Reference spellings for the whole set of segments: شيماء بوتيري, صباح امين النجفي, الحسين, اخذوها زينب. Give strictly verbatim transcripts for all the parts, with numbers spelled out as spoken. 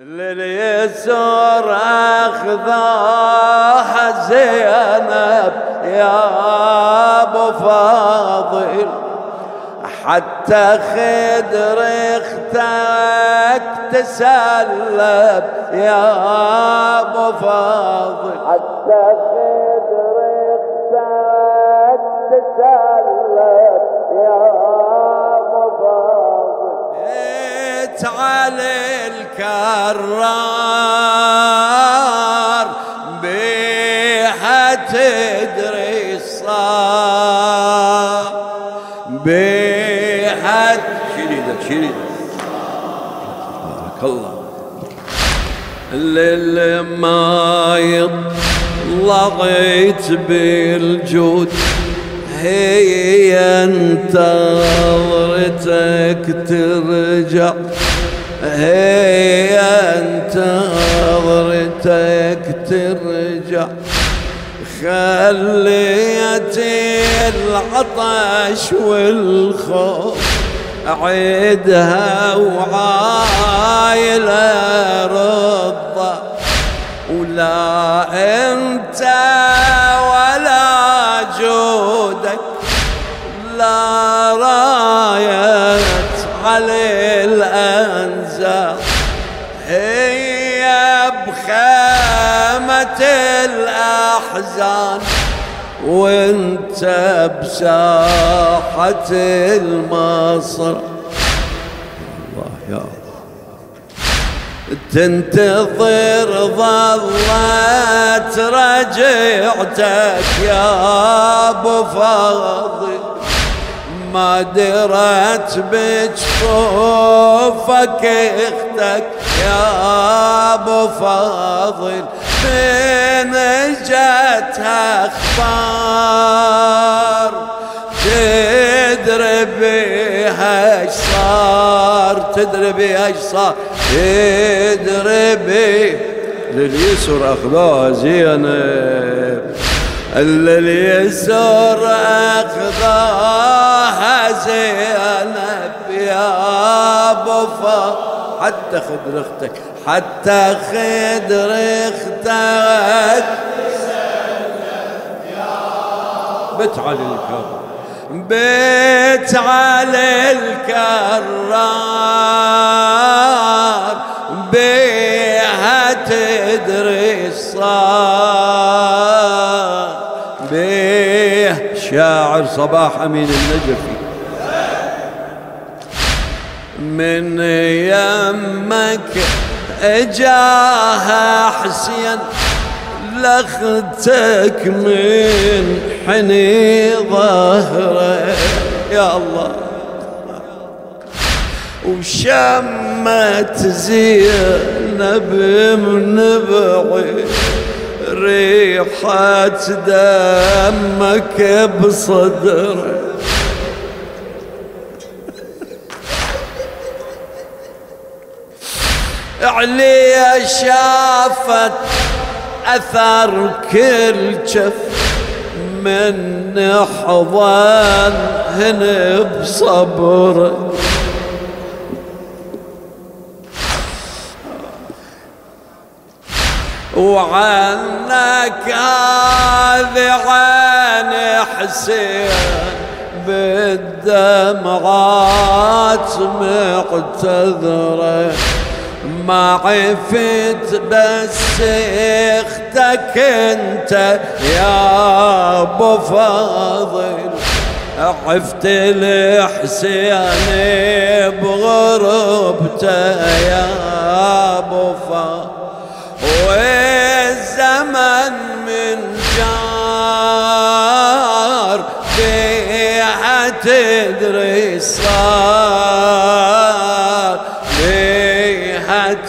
لليسر اخذوها زينب يا ابو فاضل حتى خدر اختك تسلب يا ابو فاضل حتى خدر اختك تسلب يا ابو فاضل بيت علي الكرار بيها تدري الصار بيها شريدك شريدك بارك الله للي ما يطلعت بالجود هي انتظرتك ترجع هي انتظرتك ترجع خليت العطش والخوف عيدها وعايلة رضا ولا انت ولا جودك لا رايت على الأنزال هي بخيمة الأحزان وانت بساحة المصر الله يا الله تنتظر ظلت رجعتك يا أبو فاضل ما درت بجفوفك اختك يا ابو فاضل فين جاتها اخبار تدري بيها ايش صار تدري بيها ايش صار تدري بيها لليسر اخذوها زينب لليسر اخذوها زينب يا ابو فاضل حتى خدر اختك حتى خدر اختك بيت علي الكرار بيت علي الكرار بيها تدري صار بيه شاعر صباح امين النجفي من يمك اجاها حسين لختك من حني ظهره يا الله وشمت زينب من بعيد ريحة دمك بصدره علي شافت أثر كل جف من حضان هن بصبر وعنك هذي عين حسين بالدمعات معتذره ما عفت بس اختك انت يا ابو فاضل عفت لحسين بغربته يا ابو فاضل والزمن من جار فيها تدري صار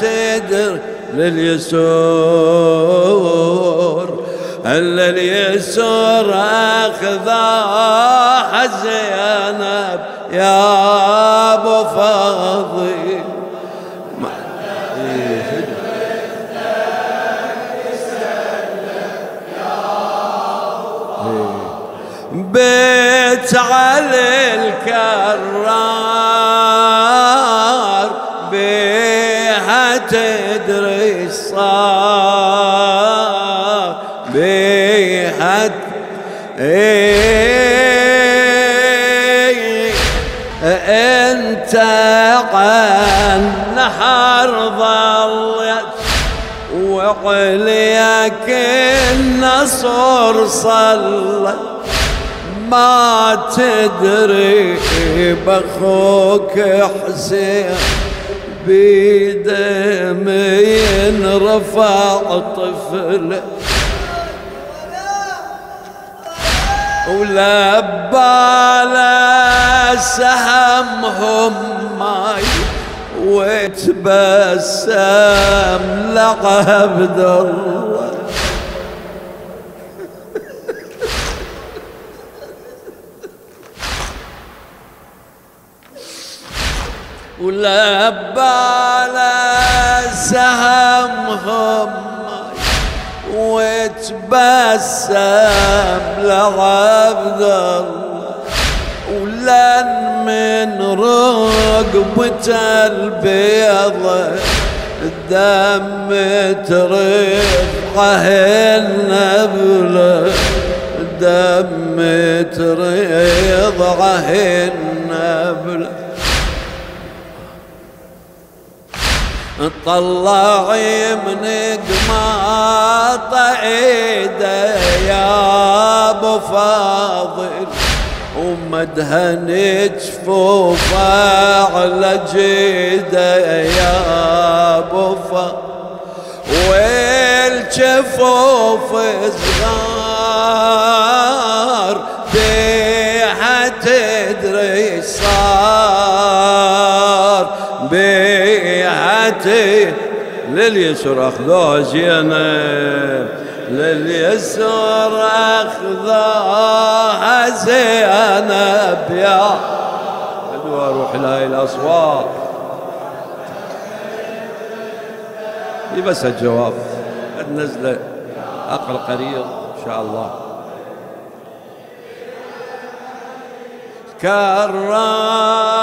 تدر لليسر لليسر اخذوها زينب يا ابو فاضل بيت علي الكرار بيت لها تدري الصار بيها انت عن نحر ضلت وعليك النصر صلت ما تدري بأخوك حسين بدمي رفع طفله ولبى على سهمهم ماي وتبسم لعبد الله ولبى على سهمهم وتبسم لعبد الله ولن من رقبة البيضة دم ترفعه النبلة دم ترفعه النبلة طلعي من قماط عيده يا ابو فاضل ومدهن جفوفه على جيده يا ابو فاضل والجفوف صغار بيها تدري صار لليسر اخذوها زينب لليسر اخذوها زينب يا ادوى روح لهاي الاصوات دي بس الجواب قد نزله اقل قريب ان شاء الله كرام